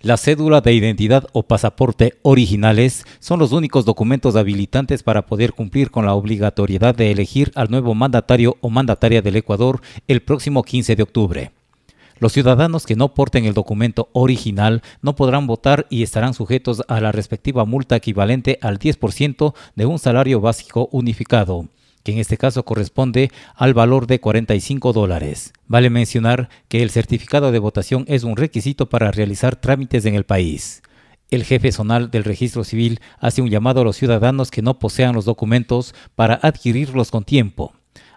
La cédula de identidad o pasaporte originales son los únicos documentos habilitantes para poder cumplir con la obligatoriedad de elegir al nuevo mandatario o mandataria del Ecuador el próximo 15 de octubre. Los ciudadanos que no porten el documento original no podrán votar y estarán sujetos a la respectiva multa equivalente al 10% de un salario básico unificado, que en este caso corresponde al valor de $45. Vale mencionar que el certificado de votación es un requisito para realizar trámites en el país. El jefe zonal del Registro Civil hace un llamado a los ciudadanos que no posean los documentos para adquirirlos con tiempo.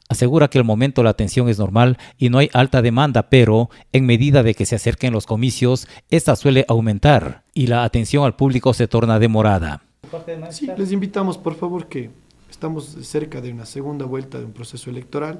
Asegura que al momento la atención es normal y no hay alta demanda, pero en medida de que se acerquen los comicios, esta suele aumentar y la atención al público se torna demorada. Sí, les invitamos por favor que estamos cerca de una segunda vuelta de un proceso electoral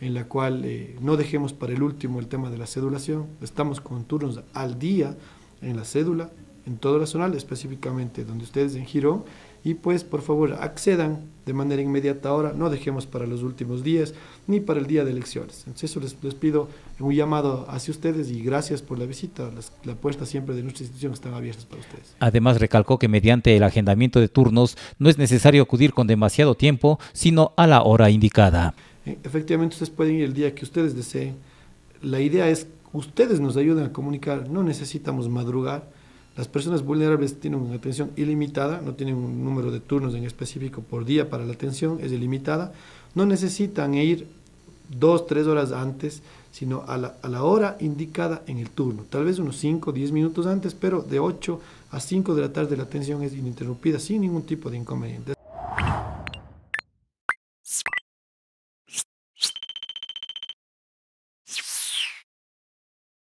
en la cual no dejemos para el último el tema de la cedulación. Estamos con turnos al día en la cédula, en toda la zona, específicamente donde ustedes en Girón, y pues por favor accedan de manera inmediata ahora, no dejemos para los últimos días ni para el día de elecciones. Entonces eso les pido un llamado hacia ustedes y gracias por la visita. La puerta siempre de nuestra institución están abiertas para ustedes. Además recalcó que mediante el agendamiento de turnos no es necesario acudir con demasiado tiempo, sino a la hora indicada. Efectivamente ustedes pueden ir el día que ustedes deseen. La idea es ustedes nos ayuden a comunicar, no necesitamos madrugar. Las personas vulnerables tienen una atención ilimitada, no tienen un número de turnos en específico por día para la atención, es ilimitada. No necesitan ir 2, 3 horas antes, sino a la hora indicada en el turno. Tal vez unos 5, 10 minutos antes, pero de 8 a 5 de la tarde la atención es ininterrumpida, sin ningún tipo de inconveniente.